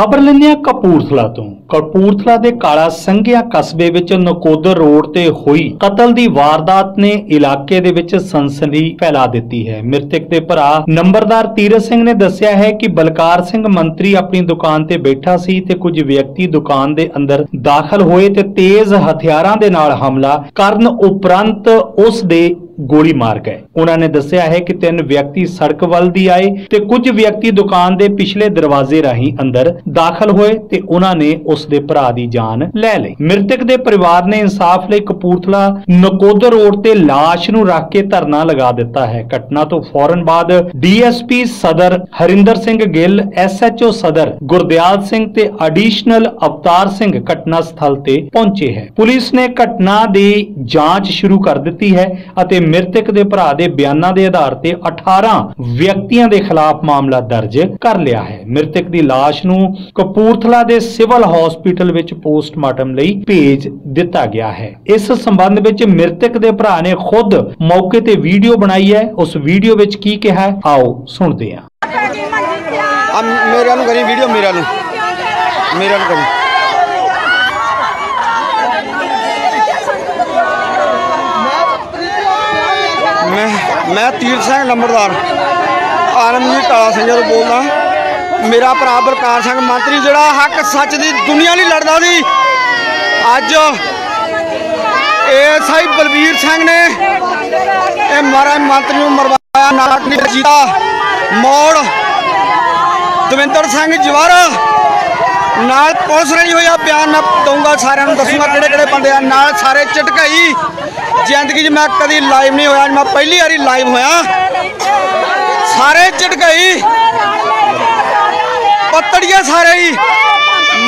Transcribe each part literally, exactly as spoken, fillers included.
खबर लेने कपूरथला तो कपूरथला के काला संघिया कस्बे विच नकोदर रोड ते हुई कतल दी वारदात ने इलाके दे विच सनसनी फैला देती है। मृतक दे भरा नंबरदार तीरथ सिंह ने दस्सिया है कि बलकार सिंह मंत्री अपनी दुकान ते बैठा सी ते कुछ व्यक्ति दुकान दे अंदर दाखल होए ते तेज हथियारां दे नाल हमला करन उपरंत उस दे गोली मार गए। उन्होंने दस्सिया है कि तीन व्यक्ति सड़क वल दी आए ते कुछ व्यक्ति दुकान दे पिछले दरवाजे राही अंदर दाखिल होए ते उन्होंने उस दे भरा दी जान ले ली। मृतक दे परिवार ने इंसाफ लई कपूरथला नकोदर रोड ते लाश नूं रख के धरना लगा दिता है। घटना तो फौरन बाद डीएसपी सदर हरिंदर सिंह गिल, एसएचओ सदर गुरदयाल सिंह ते एडिशनल अवतार सिंह घटना स्थल ते पहुंचे है। पुलिस ने घटना दी जांच शुरू कर दी है अते मृतक दे भरा दे बयानां दे आधार ते अठारह व्यक्तियां दे खिलाफ मामला दर्ज कर लिया है। मृतक दी लाश नूं कपूरथला दे सिविल हॉस्पिटल विच पोस्टमार्टम लई भेज दिता गया है। इस संबंध विच मृतक दे भरा ने खुद मौके ते वीडियो बनाई है। उस वीडियो विच की कहा है आओ सुनते हैं। मेरा नूं करी वीडियो, मेरा नूं मेरा नूं करी मैं तीर्थ सिंह नंबरदार आलमगीर काला सिंह जो बोलना। मेरा भरा बलकार सिंह मंत्री जोड़ा हक सच की दुनिया नहीं लड़ता सी। अज एस आई बलबीर सिंह ने यह महाराज मंत्री मरवाया, नागरिक जीता मोड़ दविंदर सिंह जवार नाल पुलिस रही हुई। बयान मैं दूंगा, सारे दसूंगा किहड़े किहड़े बंदे नाल सारे झटकाई। जिंदगी मैं कभी लाइव नहीं होया, मैं पहली बारी लाइव होया। सारे झटकाई पत्तड़िया सारे ही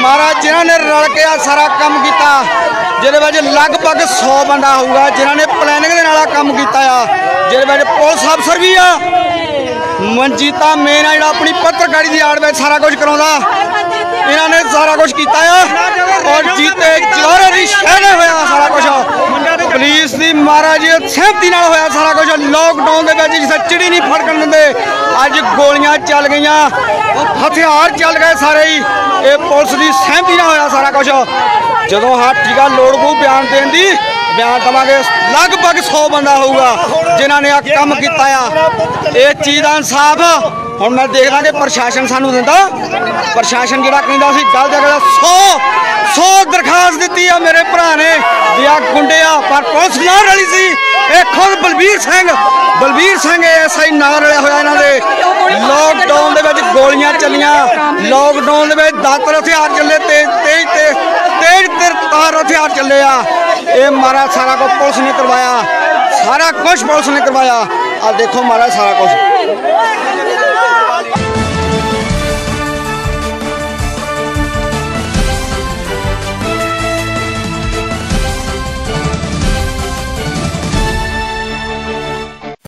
महाराज जिन्होंने रल के सारा काम किया, जिहदे लगभग सौ बंदा होगा जिन्होंने प्लैनिंग दे नाल काम किया। जिहदे पुलिस अफसर भी आ, मनजीत मेन आ जिहड़ा अपनी पत्रकारी की आड़ में सारा कुछ करांदा, इन्होंने सारा कुछ किया और जीते जोरे दी शहर होया सारा कुछ। पुलिस की महाराज सहमति नाल होया सारा कुछ। लॉकडाउन के जिसे चिड़ी नहीं फड़कन देंदे, अज गोलियां चल गई, हथियार चल गए सारे ही। ये पुलिस की सहमति नाल होया सारा कुछ। जो हाँ ठीक है, लोड़ पू बयान देन दी बयान देवांगे। लगभग सौ बंदा होगा जिन्होंने आ काम किया। ये चीज़ का इंसाफ हूँ मैं देखदा कि प्रशासन सानू दिंदा। प्रशासन जिहड़ा कहिंदा सी गलत गलत सौ सौ दरखास्त दी है मेरे भरा ने गुंडे आ, पर पुलिस नाल रली सी। ये खुद बलबीर सिंह बलबीर सिंह एस आई नाल रलिया होया। इन्हां दे लॉकडाउन दे विच गोलियां चलियां, लॉकडाउन दे विच दातर हथियार चले, तेज तेज तेज तेज तार हथियार चले आ। ये महाराज सारा कुछ पुलिस ने करवाया, सारा कुछ पुलिस ने करवाया। आ देखो महाराज सारा कुछ